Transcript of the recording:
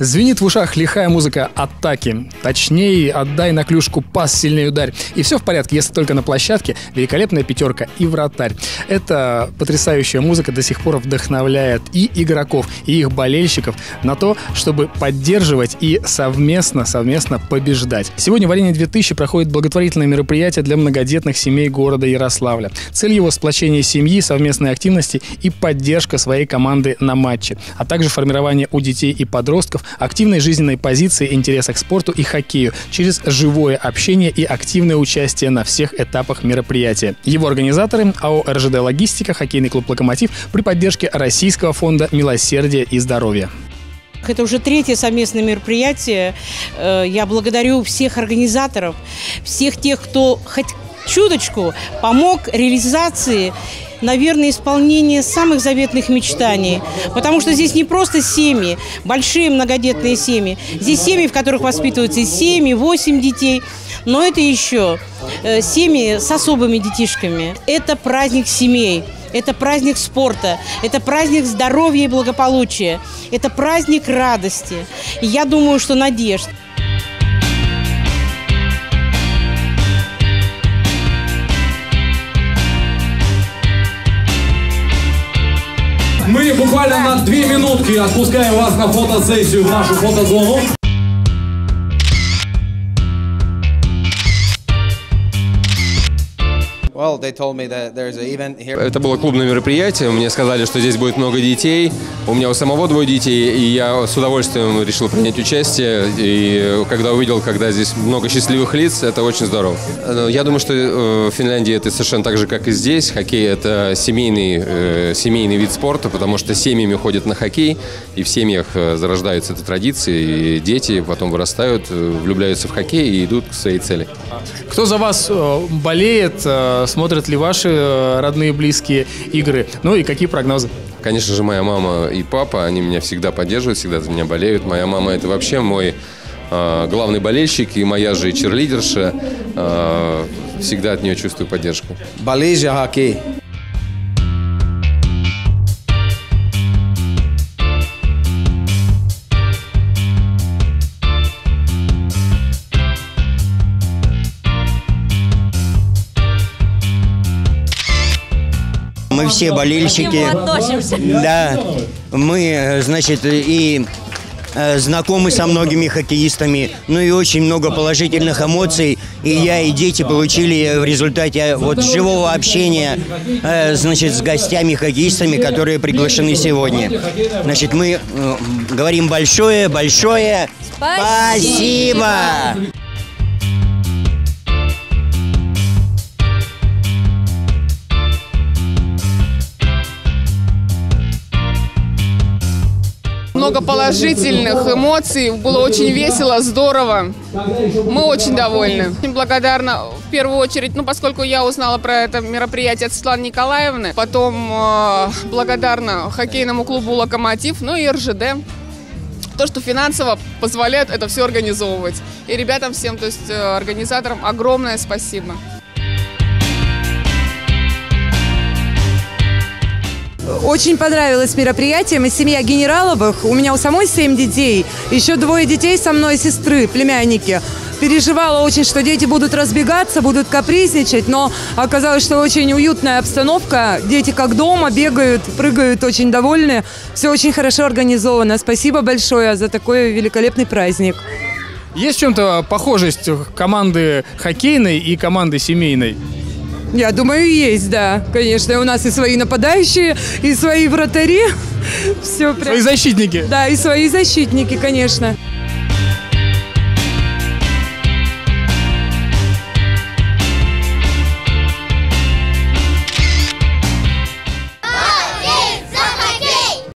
Звенит в ушах лихая музыка атаки. Точнее, отдай на клюшку пас, сильный ударь. И все в порядке, если только на площадке великолепная пятерка и вратарь. Эта потрясающая музыка до сих пор вдохновляет и игроков, и их болельщиков на то, чтобы поддерживать и совместно побеждать. Сегодня в Арене 2000 проходит благотворительное мероприятие для многодетных семей города Ярославля. Цель его — сплочение семьи, совместные активности и поддержка своей команды на матче, а также формирование у детей и подростков активной жизненной позиции, интереса к спорту и хоккею через живое общение и активное участие на всех этапах мероприятия. Его организаторы — АО РЖД Логистика, хоккейный клуб «Локомотив» при поддержке Российского фонда «Милосердие и здоровье». Это уже третье совместное мероприятие. Я благодарю всех организаторов, всех тех, кто хоть чуточку помог реализации, наверное, исполнение самых заветных мечтаний. Потому что здесь не просто семьи, большие многодетные семьи. Здесь семьи, в которых воспитываются 7–8 детей. Но это еще семьи с особыми детишками. Это праздник семей. Это праздник спорта, это праздник здоровья и благополучия, это праздник радости. И я думаю, что надежд. Мы буквально на 2 минутки отпускаем вас на фотосессию, в нашу фотозону. Это было клубное мероприятие, мне сказали, что здесь будет много детей. У меня у самого 2 детей, и я с удовольствием решил принять участие. И когда увидел, когда здесь много счастливых лиц, это очень здорово. Я думаю, что в Финляндии это совершенно так же, как и здесь. Хоккей – это семейный вид спорта, потому что семьями ходят на хоккей, и в семьях зарождаются эти традиции, и дети потом вырастают, влюбляются в хоккей и идут к своей цели. Кто за вас болеет? Смотрят ли ваши родные, близкие игры? Ну и какие прогнозы? Конечно же, моя мама и папа, они меня всегда поддерживают, всегда за меня болеют. Моя мама – это вообще мой главный болельщик, и моя же черлидерша. Всегда от нее чувствую поддержку. Болей за хоккей. Мы все болельщики, да, мы, значит, и знакомы со многими хоккеистами, ну и очень много положительных эмоций, и я, и дети получили в результате вот живого общения, значит, с гостями-хоккеистами, которые приглашены сегодня. Значит, мы говорим большое-большое спасибо! Много положительных эмоций, было очень весело, здорово, мы очень довольны. Очень благодарна в первую очередь, поскольку я узнала про это мероприятие от Светланы Николаевны, потом благодарна хоккейному клубу «Локомотив», ну и РЖД, то, что финансово позволяет это все организовывать. И ребятам всем, то есть организаторам, огромное спасибо. Очень понравилось мероприятие. Мы семья Генераловых. У меня у самой 7 детей. Еще 2 детей со мной, сестры, племянники. Переживала очень, что дети будут разбегаться, будут капризничать. Но оказалось, что очень уютная обстановка. Дети как дома бегают, прыгают, очень довольны. Все очень хорошо организовано. Спасибо большое за такой великолепный праздник. Есть в чем-то похожесть команды хоккейной и команды семейной? Я думаю, есть, да. Конечно, у нас и свои нападающие, и свои вратари. Все прям... Свои защитники. Да, и свои защитники, конечно.